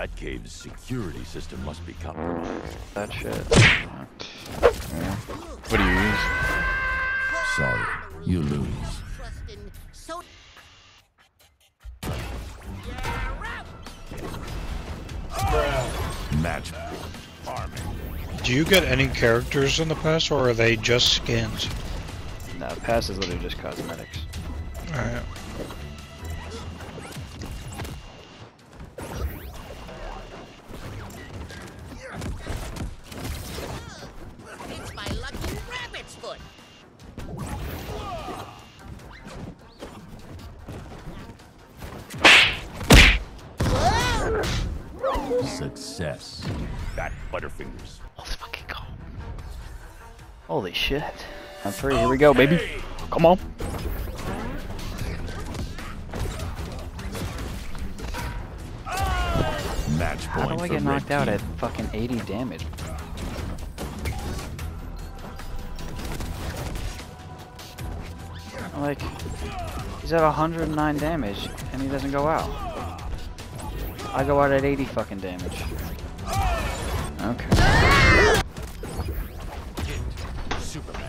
That cave's security system must be compromised. That shit. Yeah. What do you use? Sorry, you lose. Magic. Do you get any characters in the pass, or are they just skins? No, pass is literally just cosmetics. Alright. Success. Got Butterfingers. Let's fucking go. Holy shit. I'm free. Here we go, baby. Come on. Match point. How do I get knocked out at fucking 80 damage? Like, he's at 109 damage and he doesn't go out. I go out at 80 fucking damage. Okay. Superman.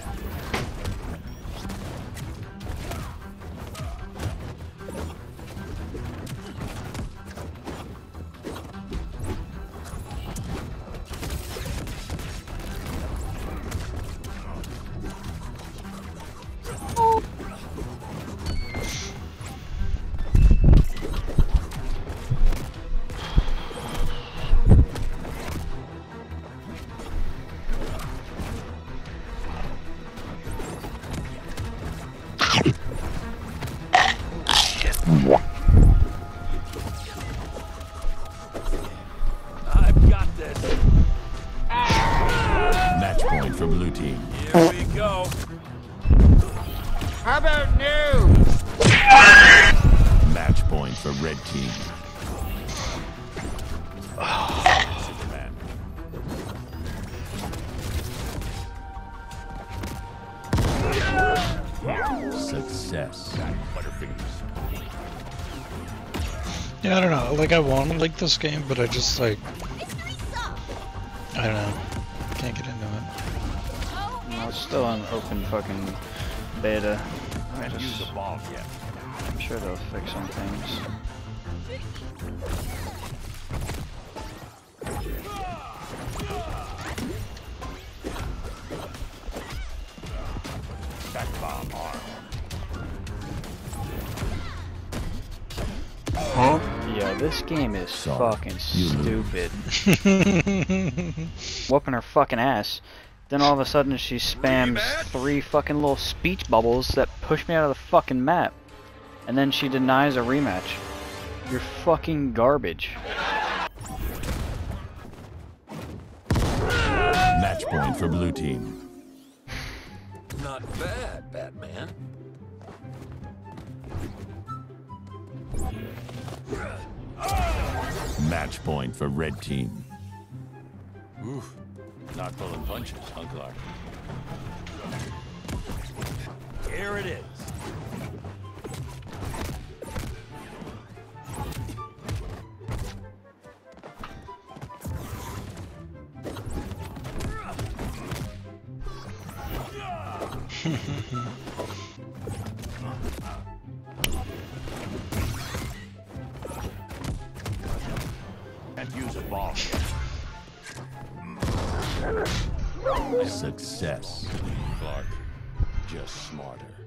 Yeah, I don't know. Like, I want to like this game, but I just like, I don't know. Can't get into it. No, it's still on open fucking beta. I just use the bomb yet. I'm sure they'll fix some things. That bomb arm. Huh? Yeah, this game is fucking stupid. Whooping her fucking ass. Then all of a sudden she spams three fucking little speech bubbles that push me out of the fucking map. And then she denies a rematch. You're fucking garbage. Match point for blue team. Not bad, Batman. Match point for red team. Oof. Not pulling punches, Uncle Art. Here it is. Success. Clark, just smarter.